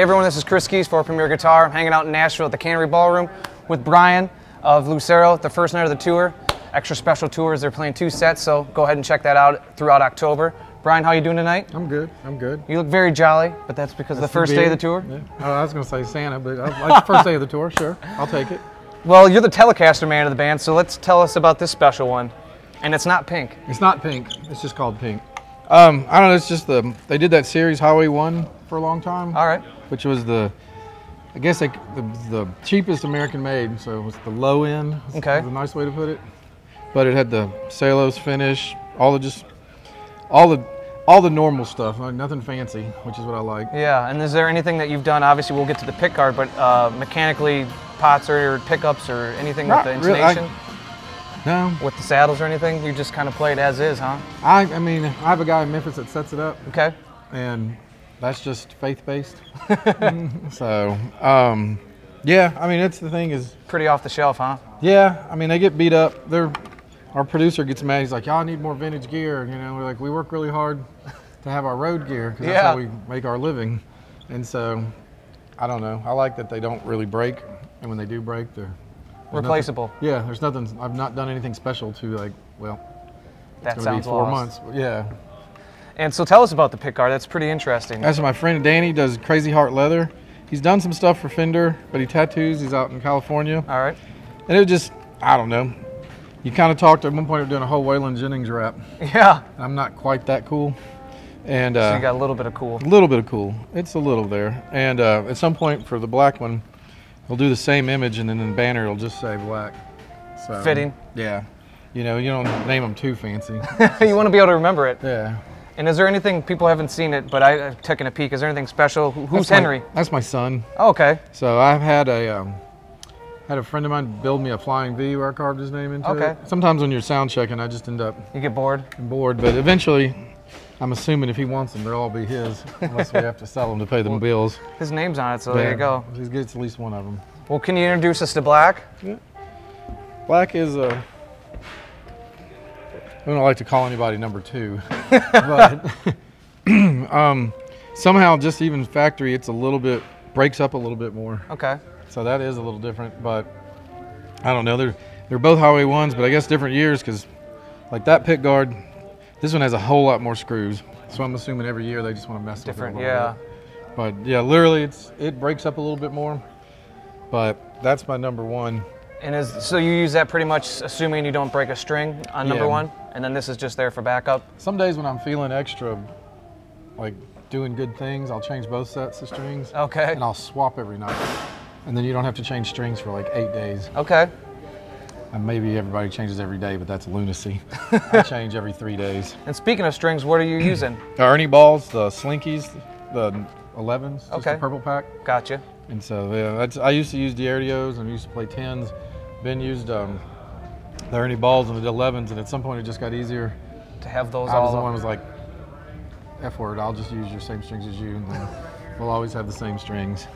Hey everyone, this is Chris Kies for Premier Guitar. I'm hanging out in Nashville at the Cannery Ballroom with Brian of Lucero, the first night of the tour. Extra special tours, they're playing two sets, so go ahead and check that out throughout October. Brian, how you doing tonight? I'm good, I'm good. You look very jolly, but that's because that's the first day of the tour? Yeah. I was gonna say Santa, but I like the first day of the tour, sure, I'll take it. Well, you're the Telecaster man of the band, so let's tell us about this special one. And it's not pink. It's not pink, it's just called pink. I don't know, it's just they did that series Highway One for a long time. All right. Which was I guess the cheapest American made, so it was the low end. Okay. Is a nice way to put it. But it had the Celos finish, all the normal stuff, like nothing fancy, which is what I like. Yeah, and is there anything that you've done? Obviously, we'll get to the pick guard, but mechanically, pots or pickups or anything with the intonation? No. With the saddles or anything? You just kind of play it as is, huh? I mean, I have a guy in Memphis that sets it up. Okay. And that's just faith-based. So, yeah, I mean, the thing is... Pretty off the shelf, huh? Yeah, I mean, they get beat up. Our producer gets mad. He's like, y'all need more vintage gear. You know, we're like, we work really hard to have our road gear because that's how we make our living. And so, I don't know. I like that they don't really break. And when they do break, they're... Replaceable. Nothing, yeah, there's nothing, I've not done anything special to like, well, that it's sounds be four lost. Months. Yeah. And so tell us about the pick guard. That's pretty interesting. That's my friend Danny does Crazy Heart Leather. He's done some stuff for Fender, but he tattoos. He's out in California. All right. And it was just, I don't know. You kind of talked at one point of doing a whole Waylon Jennings rap. Yeah. I'm not quite that cool. And so you got a little bit of cool. A little bit of cool. It's a little there. And at some point for the black one, we'll do the same image, and then in the banner it'll just say black. So, fitting. Yeah. You know, you don't name them too fancy. You want to be able to remember it. Yeah. And is there anything, people haven't seen it, but I've taken a peek, is there anything special? Who's Henry? That's my son. Oh, okay. So I've had a friend of mine build me a flying V where I carved his name into it. Sometimes when you're sound checking, I just end up... You get bored? Bored, but eventually, I'm assuming if he wants them, they'll all be his, unless we have to sell them to pay them bills. His name's on it, so there you go. He gets at least one of them. Well, can you introduce us to black? Yeah. Black is a... I don't like to call anybody number two, but somehow just even factory, it's a little bit, breaks up a little bit more. Okay. So that is a little different, but I don't know. They're both Highway Ones, but I guess different years, because like that pick guard, this one has a whole lot more screws, so I'm assuming every year they just want to mess with it a little bit. But yeah, literally it breaks up a little bit more, but that's my number one. And so you use that pretty much assuming you don't break a string on number one, and then this is just there for backup? Some days when I'm feeling extra, like doing good things, I'll change both sets of strings. Okay. And I'll swap every night. And then you don't have to change strings for like 8 days. Okay. And maybe everybody changes every day, but that's lunacy. I change every 3 days. And speaking of strings, what are you using? Ernie Balls, the Slinkys, the 11s, just the purple pack. Gotcha. And so yeah, I used to use Diarios and I used to play 10s. Ben used the Ernie Balls and the 11s, and at some point it just got easier. To have those all. I was the one who was like, F word, I'll just use your same strings as you, and then we'll always have the same strings.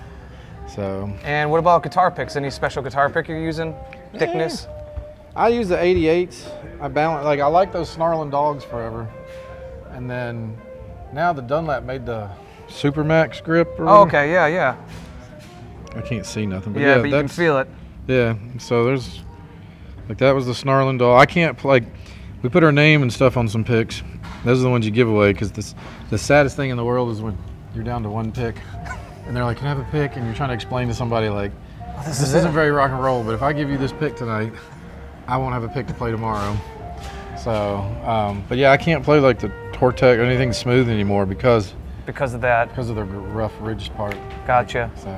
So. And what about guitar picks? Any special guitar pick you're using? Thickness? Yeah. I use the 88s. I balance, like I like those Snarling Dogs forever. And then now the Dunlop made the Supermax grip. Oh, okay, yeah, yeah. I can't see nothing. But yeah, but you can feel it. Yeah, so there's, like that was the Snarling Dog. I can't, like, we put our name and stuff on some picks. Those are the ones you give away, because the saddest thing in the world is when you're down to one pick and they're like, can I have a pick? And you're trying to explain to somebody like, this isn't very rock and roll, but if I give you this pick tonight, I won't have a pick to play tomorrow. So, but yeah, I can't play like the Tortec or anything smooth anymore because of that. Because of the rough ridged part. Gotcha. So.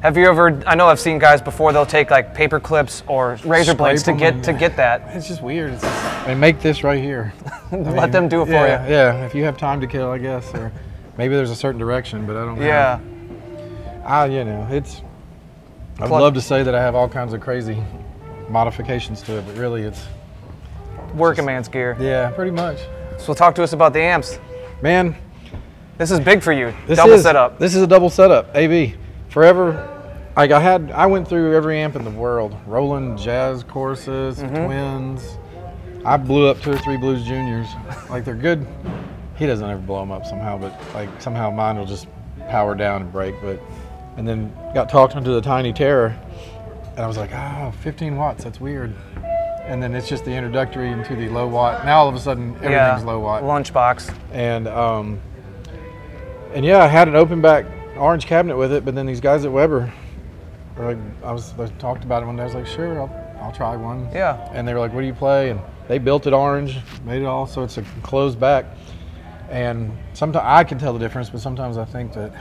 Have you ever, I know I've seen guys before, they'll take like paper clips or razor blades to get that. It's just weird. It's just, they make this right here. Let them do it for you. Yeah, if you have time to kill, I guess, or maybe there's a certain direction, but I don't know. Yeah. You know, it's, I'd love to say that I have all kinds of crazy modifications to it, but really it's... Working man's gear. Yeah, pretty much. So talk to us about the amps. Man. This is big for you, double setup. This is a double setup, AB. Forever. Like I went through every amp in the world, rolling jazz choruses, Twins. I blew up 2 or 3 Blues Juniors. Like they're good. He doesn't ever blow them up somehow, but like somehow mine will just power down and break. But and then got talked into the Tiny Terror, and I was like, ah, 15 watts, that's weird. And then it's just the introductory into the low watt. Now all of a sudden everything's low watt. Lunchbox. And yeah, I had an open back orange cabinet with it, but then these guys at Weber, like, I talked about it one day. I was like, sure, I'll try one. Yeah. And they were like, what do you play? And they built it orange, made it all so it's a closed back. And sometimes I can tell the difference, but sometimes I think that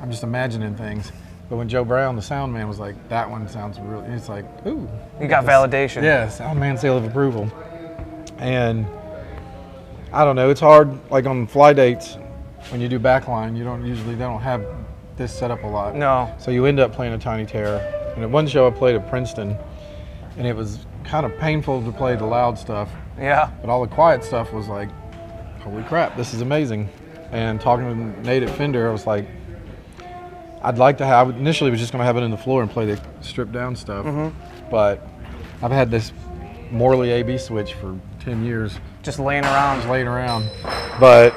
I'm just imagining things. But when Joe Brown, the sound man, was like, that one sounds really, it's like, ooh. You got validation. Yeah, sound man seal of approval. And I don't know, it's hard, like on fly dates, when you do backline, you don't usually, they don't have this set up a lot. No. So you end up playing a Tiny Terror. And at one show I played at Princeton, and it was kind of painful to play the loud stuff. Yeah. But all the quiet stuff was like, holy crap, this is amazing. And talking with Nate at Fender, I was like, I'd like to have, initially was just going to have it in the floor and play the stripped down stuff, but I've had this Morley AB switch for 10 years. Just laying around. Just laying around. But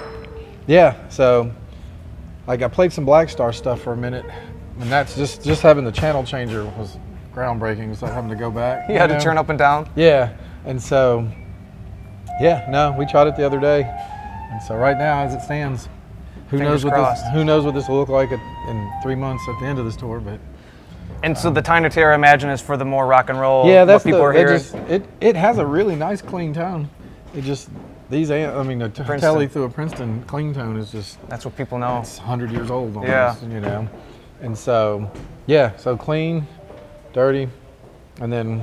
yeah, so like I played some Black Star stuff for a minute, and that's just having the channel changer was groundbreaking. It was like having to go back. You had to turn up and down? Yeah, and so, yeah, no, we tried it the other day. And so right now, as it stands, who knows what this will look like in 3 months at the end of this tour, but. And so the Tiny Terror, I imagine, is for the more rock and roll. Yeah, that's what people are hearing. It has a really nice clean tone. It just, these, I mean, the Telly through a Princeton clean tone is just. That's what people know. It's 100 years old almost, you know. And so, yeah, so clean, dirty, and then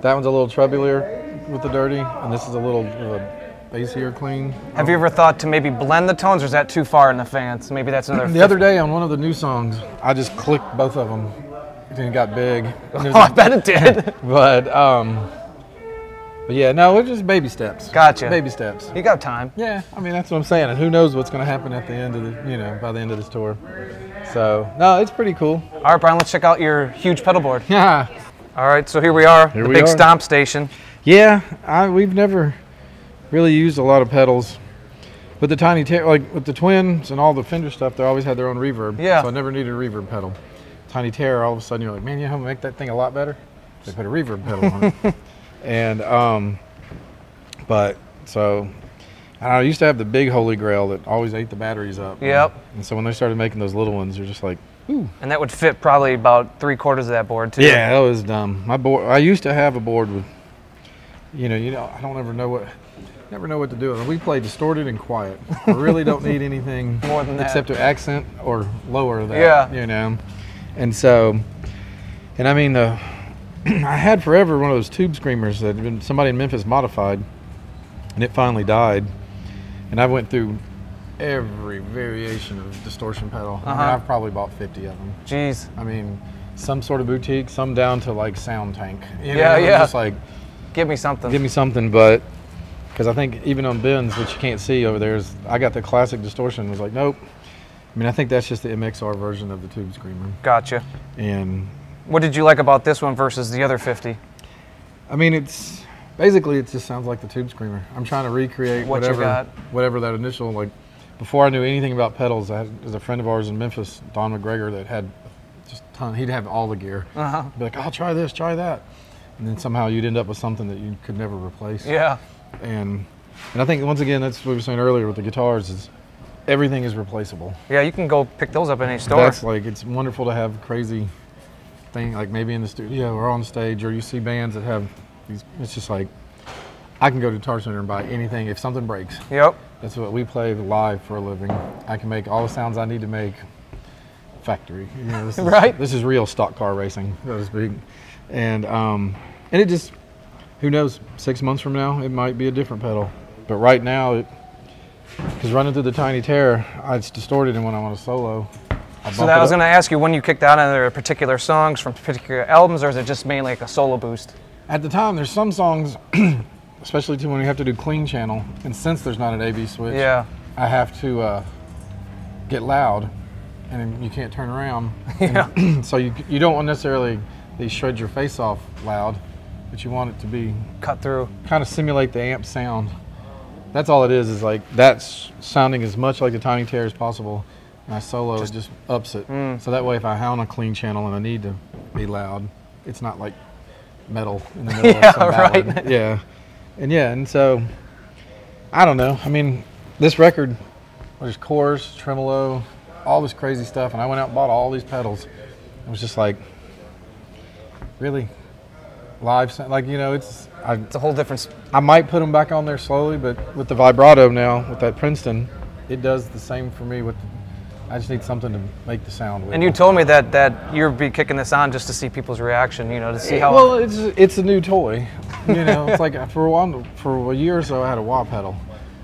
that one's a little treblier with the dirty, and this is a little, bassier clean. Have you ever thought to maybe blend the tones, or is that too far in the fans? Maybe that's another. The other day on one of the new songs, I just clicked both of them, and it got big. And it I bet it did. But yeah, no, it's just baby steps. Gotcha. Baby steps. You got time. Yeah, I mean that's what I'm saying. And who knows what's going to happen at the end of the, you know, by the end of this tour. So no, it's pretty cool. All right, Brian, let's check out your huge pedal board. Yeah. All right, so here we are, the big stomp station. Yeah, we've never really used a lot of pedals, but the Tiny Terror, like with the Twins and all the Fender stuff, they always had their own reverb. Yeah. So I never needed a reverb pedal. Tiny Terror, all of a sudden you're like, man, you know how to make that thing a lot better? They put a reverb pedal on it. And but so I don't know, I used to have the big Holy Grail that always ate the batteries up. Yep. And so when they started making those little ones, you're just like, ooh. And that would fit probably about 3/4 of that board too. Yeah, that was dumb. My board, I used to have a board with, you know, I don't ever know what. Never know what to do. We play distorted and quiet. We really don't need anything more than that, except to accent or lower that. Yeah. You know, and so, and I mean, I had forever one of those Tube Screamers that had been, somebody in Memphis modified, and it finally died. And I went through every variation of distortion pedal. I mean, I've probably bought 50 of them. Jeez. I mean, some sort of boutique, some down to like Sound Tank. You know, just like, give me something. Give me something, but. Because I think even on Benz, which you can't see over there, is I got the classic distortion. I was like, nope. I mean, I think that's just the MXR version of the Tube Screamer. Gotcha. And what did you like about this one versus the other 50? I mean, it's basically it just sounds like the Tube Screamer. I'm trying to recreate whatever that initial, like, before I knew anything about pedals, there's a friend of ours in Memphis, Don McGregor, that had just a ton. He'd have all the gear. He'd be like, I'll try this, try that, and then somehow you'd end up with something that you could never replace. Yeah. And I think, once again, that's what we were saying earlier with the guitars, is everything is replaceable. Yeah, you can go pick those up in any store. That's like, it's wonderful to have crazy thing, like maybe in the studio or on stage, or you see bands that have these, it's just like, I can go to Guitar Center and buy anything if something breaks. Yep. That's what we play live for a living. I can make all the sounds I need to make factory. You know, this is, right? This is real stock car racing, so to speak. And it just, who knows, 6 months from now, it might be a different pedal. But right now, because running through the Tiny Terror, it's distorted, and when I want to solo, so that I was going to ask you, when you kicked out, are there particular songs from particular albums, or is it just mainly like a solo boost? At the time, there's some songs, especially to when you have to do clean channel, and since there's not an AB switch, I have to get loud, and you can't turn around. And, so you don't want necessarily the shred your face off loud, but you want it to be cut through, kind of simulate the amp sound. That's all it is like that's sounding as much like the Tiny Terror as possible, My solo just ups it. So that way if I hound a clean channel and I need to be loud, it's not like metal in the middle of some ballad. Right. And so I don't know. I mean, this record, there's chorus, tremolo, all this crazy stuff, and I went out and bought all these pedals. It was just like, really? Live, like, you know, it's a whole different. I might put them back on there slowly, but with the vibrato now, with that Princeton, it does the same for me. With, I just need something to make the sound with. And you told me that you'd be kicking this on just to see people's reaction, you know, to see how. Well, it's a new toy, you know. It's like for a year or so, I had a wah pedal,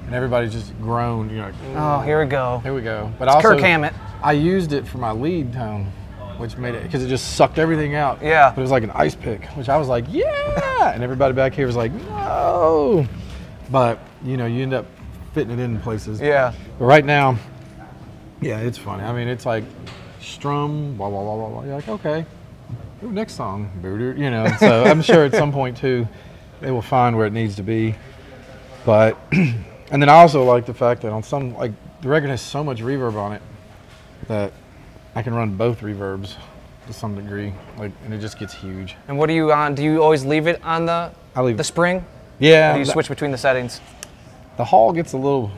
and everybody just groaned, you know. Oh, here we go. Here we go. But it's also, Kirk Hammett. I used it for my lead tone, which made it, because it just sucked everything out. Yeah. But it was like an ice pick, which I was like, yeah! And everybody back here was like, no! But, you know, you end up fitting it in places. Yeah. But right now, yeah, it's funny. I mean, it's like strum, blah, blah, blah, blah, blah. You're like, okay, ooh, next song. You know, so I'm sure at some point, too, they will find where it needs to be. But, and then I also like the fact that on some, like, the record has so much reverb on it that I can run both reverbs to some degree, like, and it just gets huge. And what are you on? Do you always leave it on the spring? Yeah. Or do you switch between the settings? The hall gets a little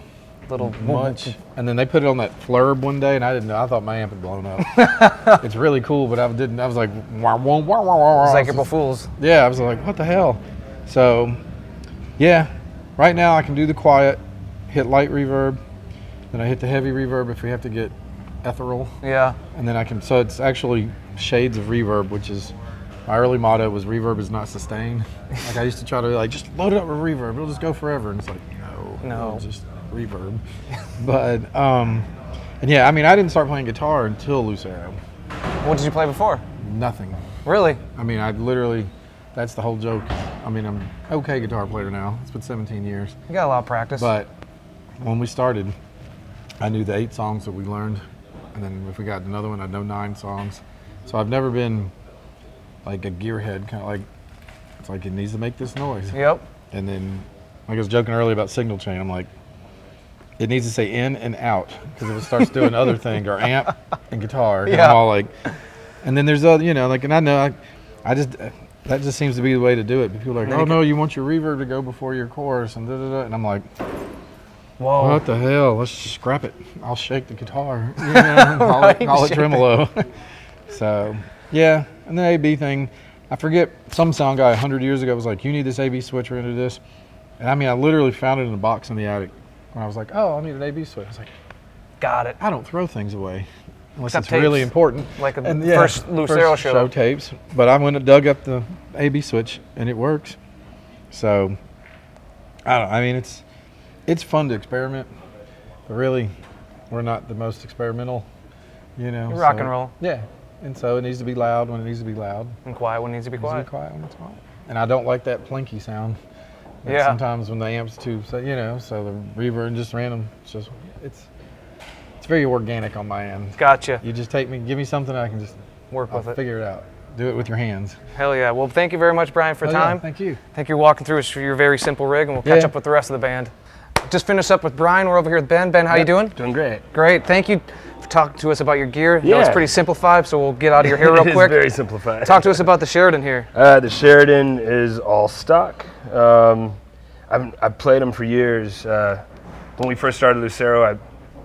much, and then they put it on that flurb one day, and I didn't know. I thought my amp had blown up. It's really cool, but I didn't. I was like, wah, wah, wah, wah, wah. It's like April Fools. Yeah, I was like, what the hell? So, yeah, right now I can do the quiet, hit light reverb, then I hit the heavy reverb if we have to get ethereal. Yeah. And then I can, so it's actually shades of reverb, which is, my early motto was reverb is not sustained. Like I used to try to like, just load it up with reverb, it'll just go forever. And it's like, no, it's just reverb. But, and yeah, I mean, I didn't start playing guitar until Lucero. What did you play before? Nothing. Really? I mean, I literally, that's the whole joke. I mean, I'm an okay guitar player now. It's been 17 years. You got a lot of practice. But when we started, I knew the 8 songs that we learned. And then if we got another one, I'd know 9 songs. So I've never been like a gearhead, kind of like, it's like it needs to make this noise. Yep. And then, like I was joking earlier about signal chain, I'm like, it needs to say in and out, because if it starts doing other things, or amp and guitar, yeah. I'm all like, and then there's other, you know, like, and I know, I just, that just seems to be the way to do it. But people are like, oh no, you want your reverb to go before your chorus, and da da da, and I'm like, whoa. What the hell? Let's just scrap it. I'll shake the guitar. You know, right? I'll let tremolo. So, yeah. And the A-B thing, I forget, some sound guy 100 years ago was like, you need this A-B switcher into this. And I mean, I literally found it in a box in the attic. And I was like, oh, I need an A-B switch. I was like, got it. I don't throw things away unless it's tapes, really important. Like the first Lucero show tapes. But I went and dug up the A-B switch, and it works. So, I don't know. I mean, it's fun to experiment, but really, we're not the most experimental, you know. Rock and roll. Yeah, and so it needs to be loud when it needs to be loud. And quiet when it needs to be quiet. Needs to be quiet when it's quiet. And I don't like that plinky sound. Yeah. Sometimes when the amp's too, so, you know, so the reverb and just random, it's just, it's very organic on my end. Gotcha. You just give me something I can just work with it. Figure it out. Do it with your hands. Hell yeah. Well, thank you very much, Brian, for time. Yeah, thank you. Thank you for walking through us for your very simple rig, and we'll catch up with the rest of the band. Just finished up with Brian. We're over here with Ben. Ben, how you doing? Doing great. Great. Thank you for talking to us about your gear. Yeah. It's pretty simplified, so we'll get out of your hair real quick. It is very simplified. Talk to us about the Sheraton here. The Sheraton is all stock. I've played them for years. When we first started Lucero,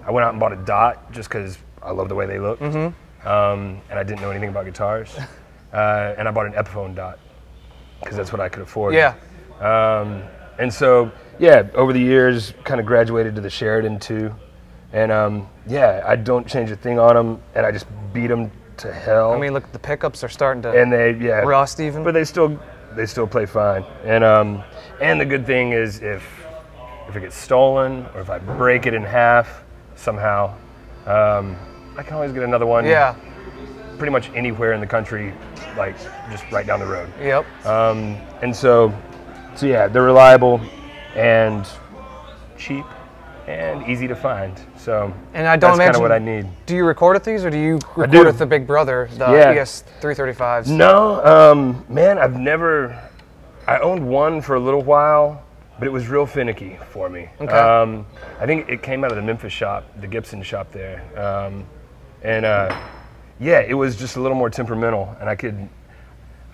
I went out and bought a Dot just because I love the way they look. Mm-hmm. And I didn't know anything about guitars. And I bought an Epiphone Dot because that's what I could afford. Yeah. And so, yeah, over the years, kind of graduated to the Sheraton II, and yeah, I don't change a thing on them, and I just beat them to hell. I mean, look, the pickups are starting to rust even, but they still play fine. And the good thing is if it gets stolen or if I break it in half somehow, I can always get another one. Yeah, pretty much anywhere in the country, like just right down the road. Yep. And so yeah, they're reliable and cheap and easy to find. So and I don't that's kind of what I need. Do you record with these, or do you record with the Big Brother, the ES335s? No, man, I owned one for a little while, But it was real finicky for me. Okay. I think it came out of the Memphis shop, the Gibson shop there. Yeah, it was just a little more temperamental, and I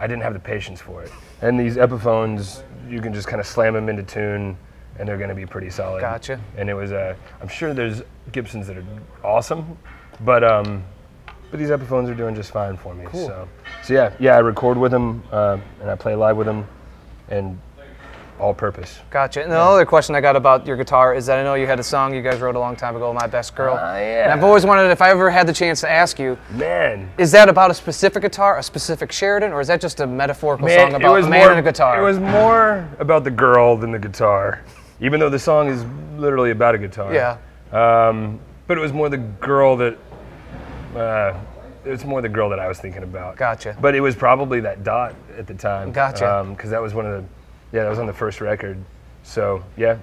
didn't have the patience for it. And these Epiphones, you can just kind of slam them into tune, and they're going to be pretty solid. Gotcha. And it was, I'm sure there's Gibsons that are awesome, but these Epiphones are doing just fine for me. Cool. So yeah, I record with them, and I play live with them, and all purpose. Gotcha. And another question I got about your guitar is that I know you had a song you guys wrote a long time ago, My Best Girl. Yeah. And I've always wondered, if I ever had the chance to ask you, man, is that about a specific guitar, a specific Sheraton, or is that just a metaphorical song about a man and a guitar? It was more about the girl than the guitar, even though the song is literally about a guitar. Yeah. But it was more the girl that, it's more the girl that I was thinking about. Gotcha. But it was probably that Dot at the time. Gotcha. Because that was one of the, yeah, that was on the first record. So yeah,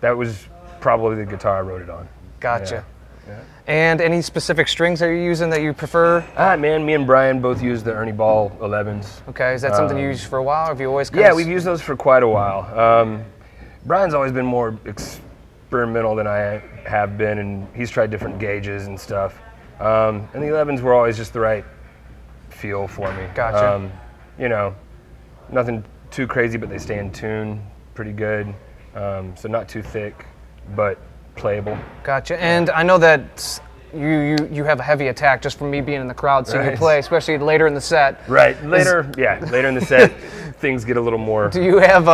that was probably the guitar I wrote it on. Gotcha. Yeah. Yeah. And any specific strings that you're using that you prefer? Man, me and Brian both use the Ernie Ball 11s. Okay, is that something you used for a while? Or have you always kind of... Yeah, we've used those for quite a while. Brian's always been more experimental than I have been, and he's tried different gauges and stuff. And the 11s were always just the right feel for me. Gotcha. You know, nothing too crazy, but they stay in tune pretty good, so not too thick, but playable. Gotcha. And I know that you have a heavy attack just from me being in the crowd seeing you play, especially later in the set. Right. Later in the set, things get a little more... Do you have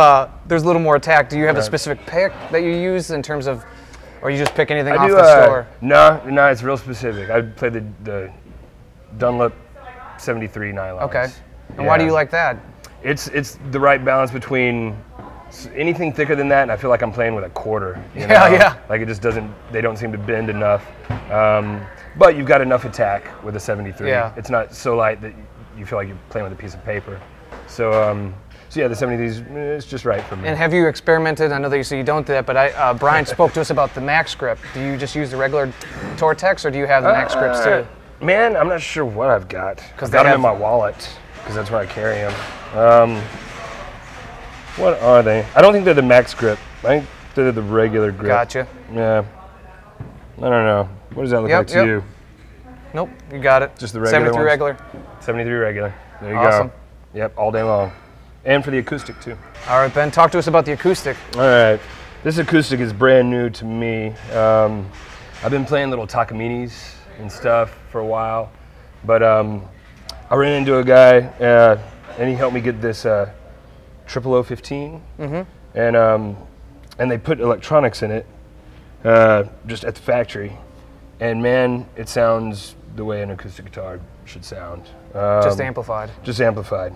there's a little more attack. Do you have a specific pick that you use in terms of, or you just pick anything off the store? No, it's real specific. I play the Dunlop 73 nylons. Okay. And why do you like that? It's the right balance between anything thicker than that, and I feel like I'm playing with a quarter. You know? Yeah. Like it just doesn't, they don't seem to bend enough. But you've got enough attack with a 73. Yeah. It's not so light that you feel like you're playing with a piece of paper. So yeah, the 70s, it's just right for me. And have you experimented? I know that you say you don't do that, but Brian spoke to us about the Max Grip. Do you just use the regular Tortex, or do you have the Max Grips too? Man, I'm not sure what I've got. I've got them in my wallet, because that's where I carry them. What are they? I don't think they're the Max Grip. I think they're the regular grip. Gotcha. Yeah. I don't know. What does that look like to you? Nope, you got it. Just the regular 73 ones? Regular. 73 regular. There you go. Yep, all day long. And for the acoustic, too. All right, Ben, talk to us about the acoustic. All right. This acoustic is brand new to me. I've been playing little Takaminis and stuff for a while, but I ran into a guy, and he helped me get this 0015, and they put electronics in it just at the factory, and man, it sounds the way an acoustic guitar should sound. Just amplified. Just amplified.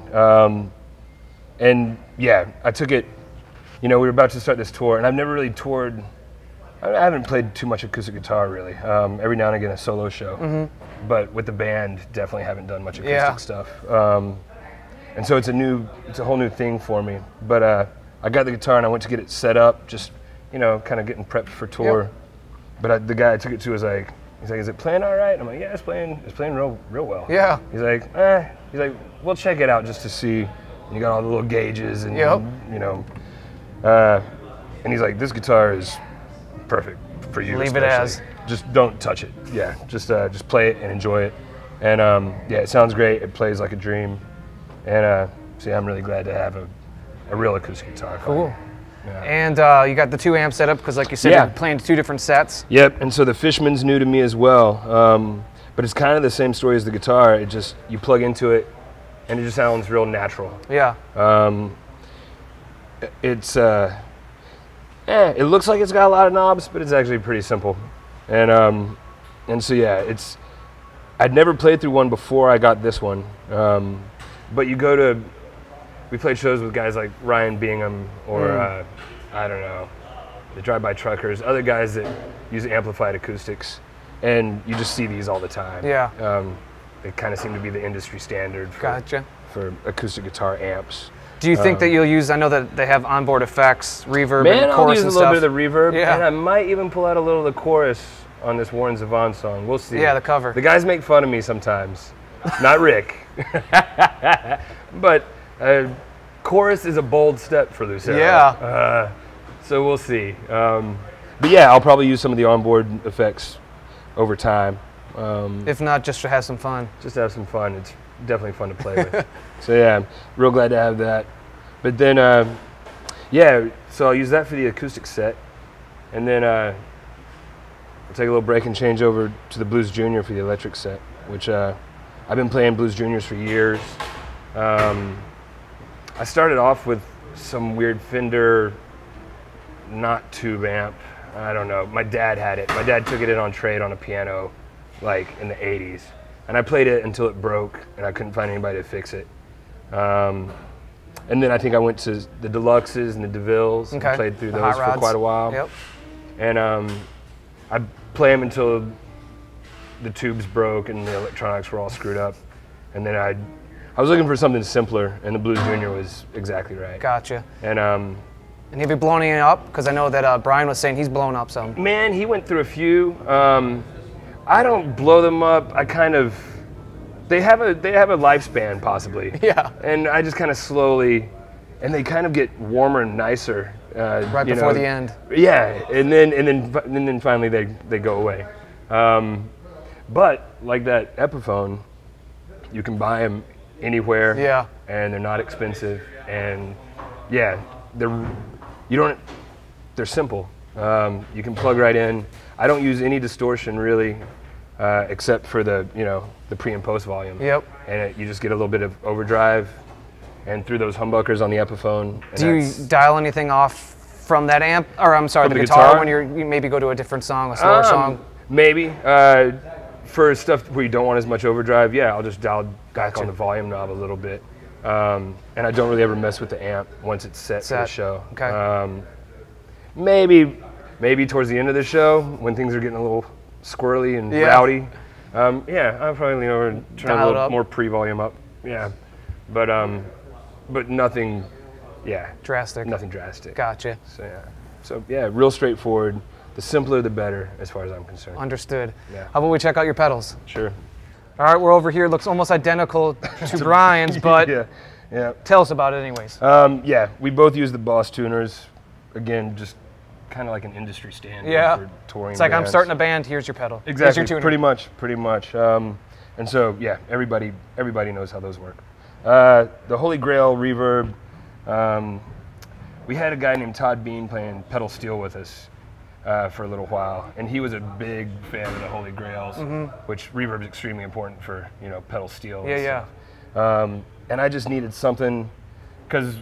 And yeah, I took it, you know, we were about to start this tour, and I've never really toured, I haven't played too much acoustic guitar really. Every now and again a solo show, but with the band definitely haven't done much acoustic stuff. And so it's a whole new thing for me. But I got the guitar and I went to get it set up, just, you know, kind of getting prepped for tour. But the guy I took it to was like, he's like, is it playing all right? And I'm like, yeah, it's playing real well. Yeah. He's like, eh. He's like, we'll check it out just to see. And you got all the little gauges and you know, and he's like, this guitar is perfect for you. Leave it as. Just don't touch it. Yeah. Just play it and enjoy it. And yeah, it sounds great. It plays like a dream. And see, I'm really glad to have a real acoustic guitar. Cool. Yeah. And you got the two amp set up because, like you said, you're playing two different sets. Yep. And so the Fishman's new to me as well, but it's kind of the same story as the guitar. It just, you plug into it, and it just sounds real natural. Yeah. It looks like it's got a lot of knobs, but it's actually pretty simple. And so yeah, I'd never played through one before I got this one. But you go to, we played shows with guys like Ryan Bingham or, I don't know, the Drive-By Truckers, other guys that use amplified acoustics, and you just see these all the time. Yeah. They kind of seem to be the industry standard for, for acoustic guitar amps. Do you think that you'll use, I know that they have onboard effects, reverb, and chorus and stuff. Man, I'll use a little bit of the reverb, and I might even pull out a little of the chorus on this Warren Zevon song. We'll see. Yeah, the cover. The guys make fun of me sometimes. Not Rick. But chorus is a bold step for Lucero. Yeah. So we'll see. But yeah, I'll probably use some of the onboard effects over time. If not, just to have some fun. Just to have some fun. It's definitely fun to play with. So yeah, real glad to have that. But then, yeah, so I'll use that for the acoustic set. And then I'll take a little break and change over to the Blues Junior for the electric set, which I've been playing Blues Juniors for years. I started off with some weird Fender, not tube amp. I don't know. My dad had it. My dad took it in on trade on a piano, like in the 80s. And I played it until it broke, and I couldn't find anybody to fix it. And then I think I went to the Deluxes and the DeVilles, okay, and played through those for quite a while. Yep. And I play them until the tubes broke and the electronics were all screwed up. And then I was looking for something simpler, and the Blues Junior was exactly right. Gotcha. And have you blown it up? Because I know that Brian was saying he's blown up some. Man, he went through a few. I don't blow them up. I kind of, they have a lifespan possibly. Yeah. And I just kind of slowly, and they kind of get warmer and nicer. Right before the end. Yeah, and then finally they go away. But like that Epiphone, you can buy them anywhere. Yeah. And they're not expensive, and yeah, they're simple. You can plug right in. I don't use any distortion really, except for the pre and post volume. Yep. And you just get a little bit of overdrive, and through those humbuckers on the Epiphone. Do you dial anything off from that amp? Or I'm sorry, the guitar when you maybe go to a different song, a slower song? Maybe. For stuff where you don't want as much overdrive, yeah, I'll just dial back on the volume knob a little bit. And I don't really ever mess with the amp once it's set for the show. Okay. Maybe towards the end of the show when things are getting a little squirrely and rowdy. Yeah, I'll probably lean over and turn a little more pre-volume up. Yeah, but nothing. Yeah. Drastic. Nothing drastic. Gotcha. So yeah, real straightforward. The simpler, the better, as far as I'm concerned. Understood. Yeah. How about we check out your pedals? Sure. All right, we're over here. Looks almost identical to Brian's, but yeah. Tell us about it anyways. Yeah, we both use the Boss tuners. Again, just kind of like an industry standard for touring. It's like bands. I'm starting a band. Here's your pedal. Exactly. Here's your tuner. Pretty much. And so yeah, everybody knows how those work. The Holy Grail reverb. We had a guy named Todd Bean playing pedal steel with us for a little while, and he was a big fan of the Holy Grails, which reverb is extremely important for pedal steel. Yeah. And I just needed something, because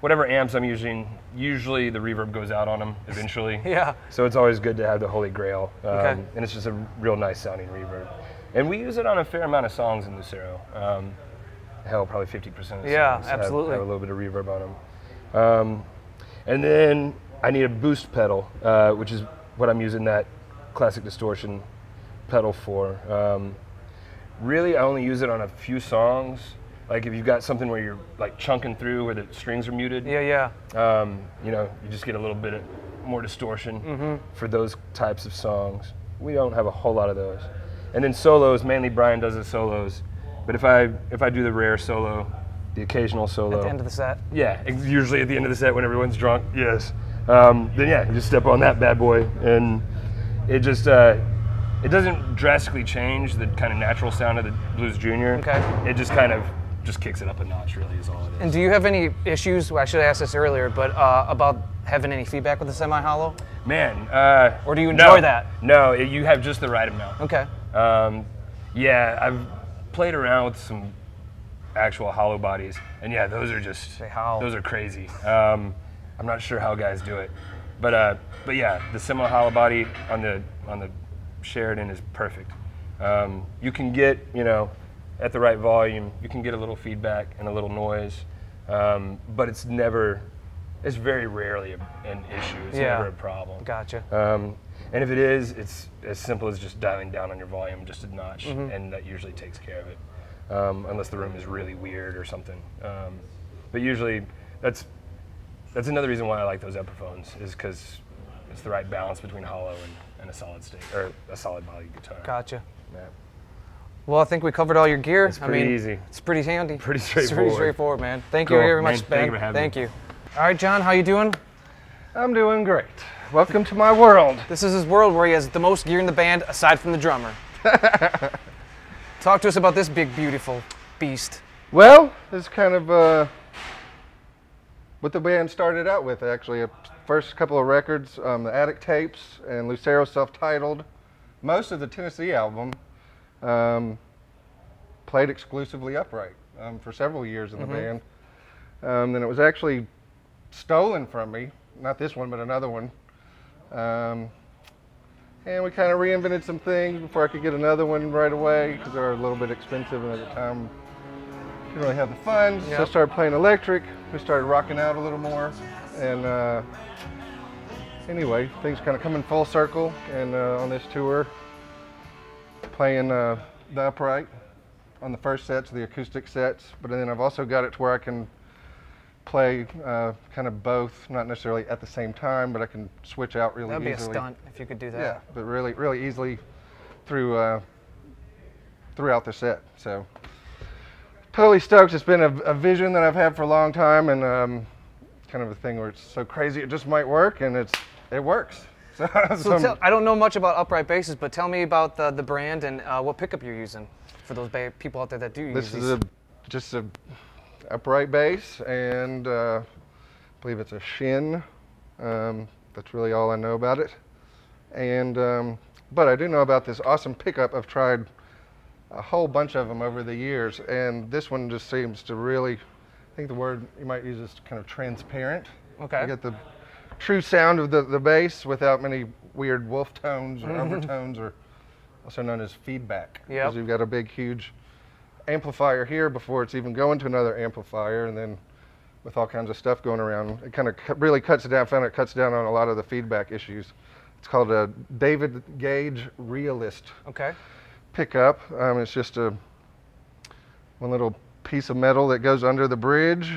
whatever amps I'm using, usually the reverb goes out on them eventually. Yeah. So it's always good to have the Holy Grail, and it's just a real nice sounding reverb. And we use it on a fair amount of songs in Lucero. Hell, probably 50% of the songs absolutely have a little bit of reverb on them. And then I need a boost pedal, which is what I'm using that classic distortion pedal for. Really, I only use it on a few songs. Like if you've got something where you're like chunking through where the strings are muted. Yeah. You just get a little bit of more distortion for those types of songs. We don't have a whole lot of those. And then solos, mainly Brian does the solos. But if I do the rare solo, the occasional solo. At the end of the set? Yeah, usually at the end of the set when everyone's drunk, yes. Then yeah, you just step on that bad boy, and it just it doesn't drastically change the kind of natural sound of the Blues Junior. Okay. It just kind of kicks it up a notch, really, is all it is. And do you have any issues? Well, I should have asked this earlier, but about having any feedback with the semi-hollow? Man, or do you enjoy that? No, you have just the right amount. Okay. Yeah, I've played around with some actual hollow bodies, and yeah, those are just those are crazy. I'm not sure how guys do it, but yeah, the semi-hollow body on the Sheraton is perfect. You can get at the right volume, you can get a little feedback and a little noise, but it's very rarely an issue. It's never a problem. Gotcha. And if it is, it's as simple as just dialing down on your volume just a notch, and that usually takes care of it, unless the room is really weird or something. But usually, that's another reason why I like those Epiphones, is because it's the right balance between hollow and a solid state, or a solid body guitar. Gotcha. Yeah. Well, I think we covevered all your gear. It's pretty easy. It's pretty handy. Pretty straightforward. It's pretty straightforward, man. Thank you very much, Ben. Thank you for having me. All right, John, how you doing? I'm doing great. Welcome to my world. This is his world where he has the most gear in the band aside from the drummer. Talk to us about this big, beautiful beast. Well, it's kind of what the band started out with, actually. The first couple of records, the Attic Tapes and Lucero self-titled. Most of the Tennessee album played exclusively upright for several years in the band. Then it was actually stolen from me. Not this one, but another one. And we kind of reinvented some things before I could get another one right away because they were a little bit expensive and at the time didn't really have the funds. Yep. So I started playing electric. We started rocking out a little more. And anyway, things kind of come in full circle. And on this tour, playing the upright on the first sets, the acoustic sets. But then I've also got it to where I can play kind of both, not necessarily at the same time, but I can switch out really easily. That would be a stunt if you could do that. Yeah, but really, really easily through throughout the set. So totally stoked. It's been a vision that I've had for a long time, and kind of a thing where it's so crazy it just might work, and it works. So, I don't know much about upright basses, but tell me about the brand and what pickup you're using for those people out there that do use these. This is just a upright bass, and I believe it's a Shin. That's really all I know about it. And but I do know about this awesome pickup. I've tried a whole bunch of them over the years, and this one just seems to really, I think the word you might use is kind of transparent. Okay. You get the true sound of the bass without many weird wolf tones or overtones, or also known as feedback. Yeah. Because you've got a big, huge amplifier here before it's even going to another amplifier, and then with all kinds of stuff going around, it kind of really cuts it down. I found it cuts down on a lot of the feedback issues. It's called a David Gage Realist pickup. It's just one little piece of metal that goes under the bridge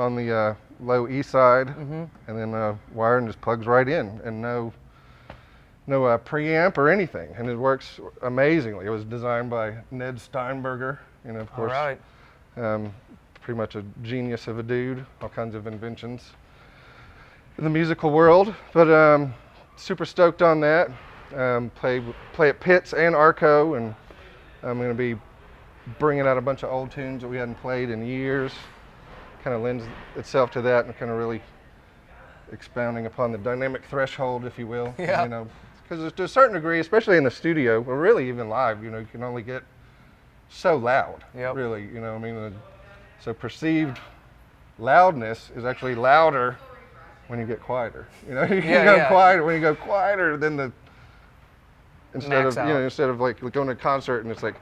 on the low E side, and then wire and just plugs right in, and no preamp or anything, and it works amazingly. It was designed by Ned Steinberger, you know, of course. All right. Pretty much a genius of a dude, all kinds of inventions in the musical world. But super stoked on that. Play at Pitts and Arco, and I'm going to be bringing out a bunch of old tunes that we hadn't played in years. Kind of lends itself to that, and kind of really expounding upon the dynamic threshold, if you will. Yeah. You know, because to a certain degree, especially in the studio, or really even live, you know, you can only get so loud, really, you know, I mean, so perceived loudness is actually louder when you get quieter, you know, quieter, when you go quieter, then instead of like going to a concert and it's like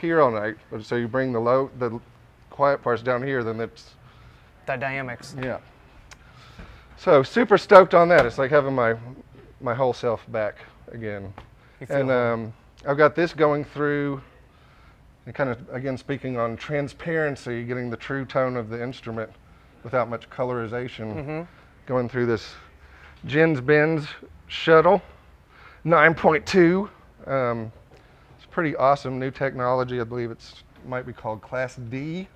here all night, so you bring the quiet parts down here, then it's the dynamics. Yeah. So super stoked on that. It's like having my whole self back again. And I've got this going through, and kind of, again, speaking on transparency, getting the true tone of the instrument without much colorization, going through this Genz Benz shuttle, 9.2. It's pretty awesome new technology. I believe might be called Class D,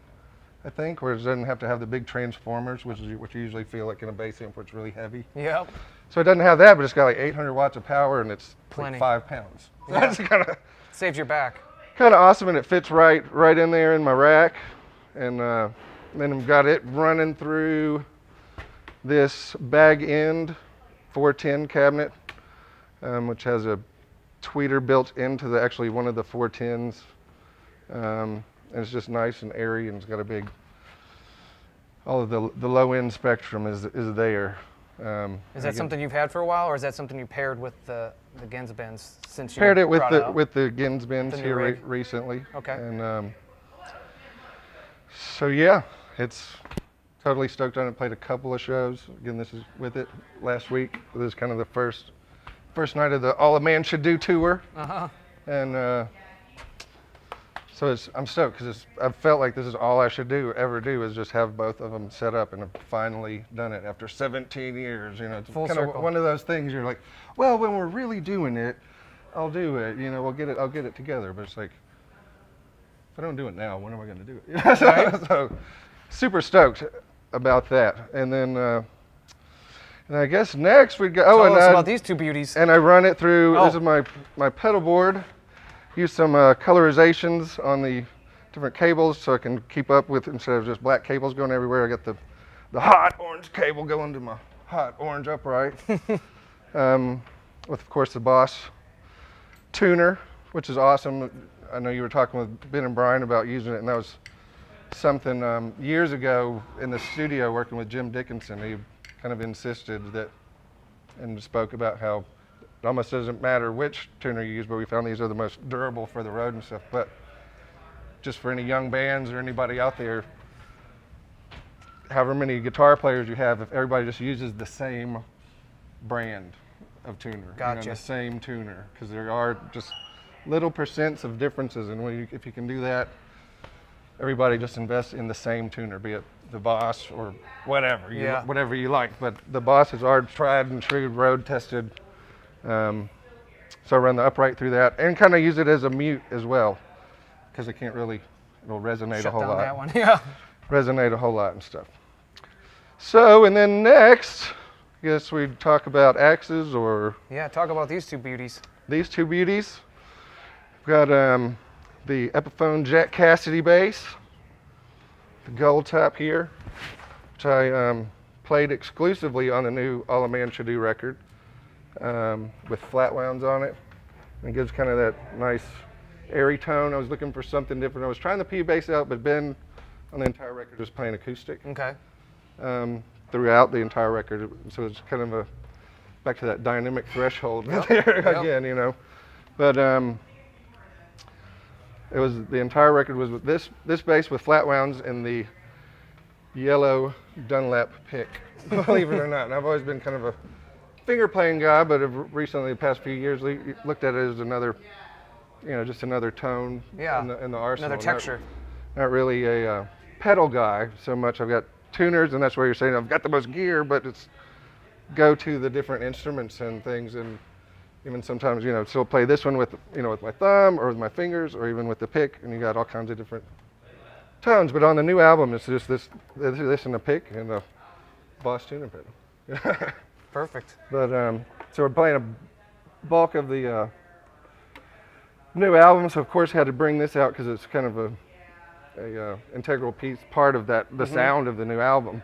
I think, where it doesn't have to have the big transformers, which is what you usually feel like in a bass amp, where it's really heavy. Yep. So it doesn't have that, but it's got like 800 watts of power, and it's like 5 pounds. Yeah. That's kind of saves your back. Kind of awesome, and it fits right in there in my rack, and then I've got it running through this bag end 410 cabinet, which has a tweeter built into the actually one of the 410s. And it's just nice and airy, and it's got a big, all of the low-end spectrum is there. Is that something you've had for a while, or is that something you paired with the Genz Benz since you paired it with the Genz Benz here recently? Okay. And so yeah, it's totally stoked on it. Played a couple of shows. Again, this is with it last week. This is kind of the first night of the All a Man Should Do tour. And so I'm stoked, because I've felt like this is all I should ever do is just have both of them set up, and I've finally done it after 17 years. You know, it's kind of one of those things you're like, well, when we're really doing it, I'll do it. You know, I'll get it together. But it's like, if I don't do it now, when am I going to do it? So super stoked about that. And then And I guess next we go. Oh, and about these two beauties. And I run it through. Oh. This is my pedal board. Use some colorizations on the different cables so I can keep up with, instead of just black cables going everywhere. I got the hot orange cable going to my hot orange upright. With of course the Boss tuner, which is awesome. I know you were talking with Ben and Brian about using it, and that was something years ago in the studio working with Jim Dickinson. He kind of insisted that and spoke about how it almost doesn't matter which tuner you use, but we found these are the most durable for the road and stuff. But just for any young bands or anybody out there, however many guitar players you have, if everybody just uses the same brand of tuner, gotcha, you know, the same tuner, because there are just little percents of differences, and when you, if you can do that, everybody just invests in the same tuner, be it the Boss or whatever, yeah, whatever you like. But the Boss is our tried and true, road tested. So I run the upright through that and kind of use it as a mute as well, because it can't really, it'll resonate a whole lot. Shut down that one, yeah. Resonate a whole lot and stuff. So, and then next, I guess we'd talk about axes or... Yeah, talk about these two beauties. These two beauties. We've got the Epiphone Jack Cassidy bass, the gold top here, which I played exclusively on the new All a Man Should Do record with flat wounds on it. And it gives kind of that nice airy tone. I was looking for something different. I was trying the P bass out, but Ben on the entire record was playing acoustic. Okay. Throughout the entire record, so it's kind of a back to that dynamic threshold, yep, there again, you know. But it was, the entire record was with this bass with flat wounds and the yellow Dunlop pick, believe it or not. And I've always been kind of a finger playing guy, but recently, the past few years, looked at it as another, you know, just another tone, yeah, in the arsenal, another texture. Not really a pedal guy so much. I've got tuners, and that's where you're saying I've got the most gear, but it's go to the different instruments and things, and even sometimes, you know, still play this one with, you know, with my thumb or with my fingers or even with the pick, and you got all kinds of different tones. But on the new album, it's just this and a pick and a Boss tuner pedal. Perfect. But so we're playing a bulk of the new album, so of course I had to bring this out because it's kind of a integral piece, part of that, the sound of the new album,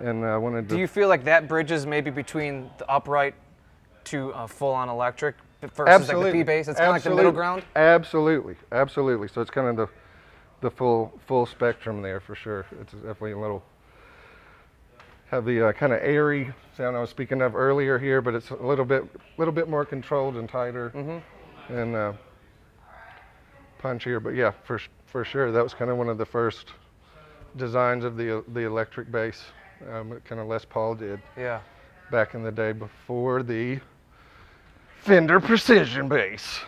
and I wanted to. Do you feel like that bridges maybe between the upright to full-on electric versus like the P bass? It's kind of like the middle ground. Absolutely, absolutely. So it's kind of the full spectrum there for sure. It's definitely a little have the kind of airy sound I was speaking of earlier here, but it's a little bit more controlled and tighter and punchier. But yeah, for sure, that was kind of one of the first designs of the electric bass, kind of Les Paul did. Yeah. Back in the day before the Fender Precision bass.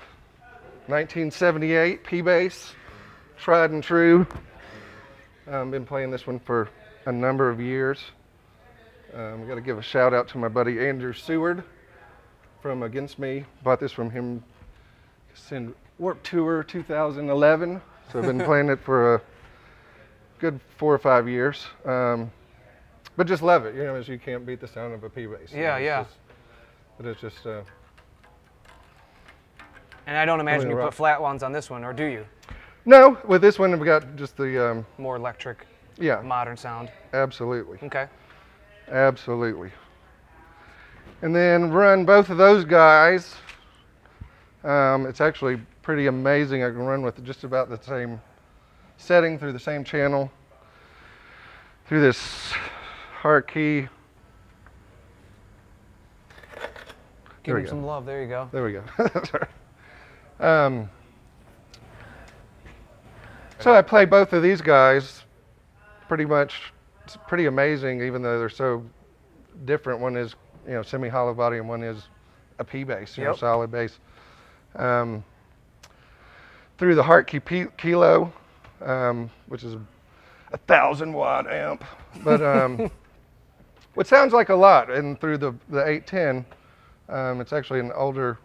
1978 P bass, tried and true. Been playing this one for a number of years. Got to give a shout out to my buddy Andrew Seward from Against Me. Bought this from him in Warped Tour 2011. So I've been playing it for a good 4 or 5 years, but just love it. You know, as you can't beat the sound of a P bass. Yeah, you know, yeah. But it's just. And I don't imagine you put flat ones on this one, or do you? No, with this one we got just the more electric, yeah, modern sound. Absolutely. Okay. Absolutely. And then run both of those guys. It's actually pretty amazing. I can run with just about the same setting through the same channel through this hard key. Give him some love. There you go. There we go. Sorry. So I play both of these guys pretty much. It's pretty amazing, even though they're so different. One is, you know, semi-hollow body, and one is a P bass, you know, solid bass. Through the Heart Kilo, which is a 1,000-watt amp, but what sounds like a lot. And through the 810, it's actually an older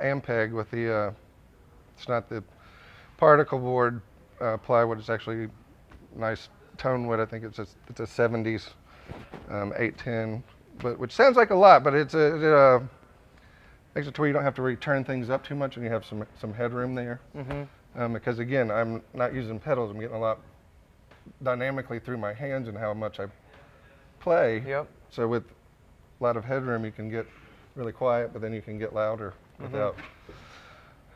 Ampeg with the, it's not the particle board plywood. It's actually nice tone wood. I think it's a 70s 810 but which sounds like a lot, but it's a makes it to where you don't have to really turn things up too much, and you have some headroom there. Because again, I'm not using pedals; I'm getting a lot dynamically through my hands and how much I play. Yep. So with a lot of headroom, you can get really quiet, but then you can get louder without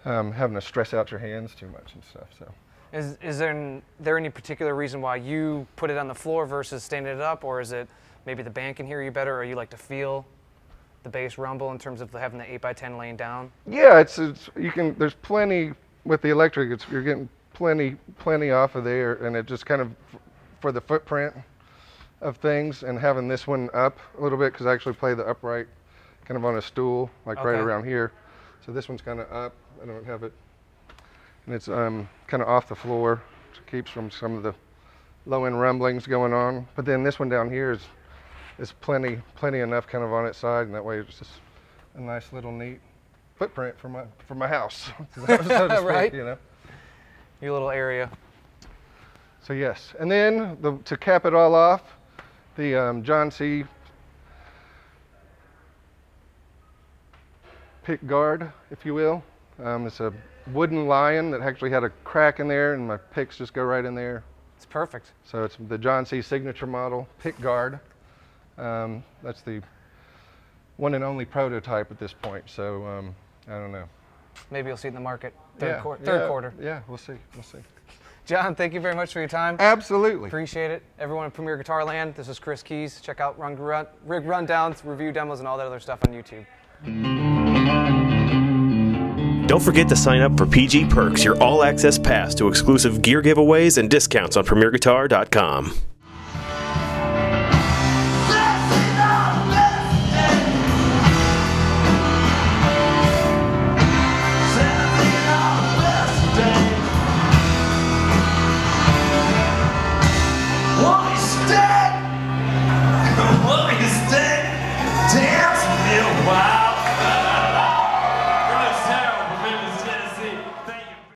having to stress out your hands too much and stuff. So. Is there any particular reason why you put it on the floor versus standing it up, or is it maybe the band can hear you better, or you like to feel the bass rumble in terms of having the 8x10 laying down? Yeah, it's you can. There's plenty with the electric. It's, you're getting plenty off of there, and it just kind of for the footprint of things, and having this one up a little bit because I actually play the upright kind of on a stool, like right around here. So this one's kind of up. I don't have it. And it's kind of off the floor, so it keeps from some of the low-end rumblings going on. But then this one down here is plenty enough kind of on its side, and that way it's just a nice little neat footprint for my house, so to speak, right? You know, your little area. So yes, and then to cap it all off, the John C. pick guard, if you will. It's a wooden lion that actually had a crack in there, and my picks just go right in there. It's perfect. So it's the John C. signature model pick guard. That's the one and only prototype at this point. So I don't know. Maybe you'll see it in the market third quarter. Yeah, we'll see. We'll see. John, thank you very much for your time. Absolutely. Appreciate it. Everyone at Premier Guitar Land, this is Chris Kies. Check out rig rundowns, review demos, and all that other stuff on YouTube. Don't forget to sign up for PG Perks, your all-access pass to exclusive gear giveaways and discounts on PremierGuitar.com.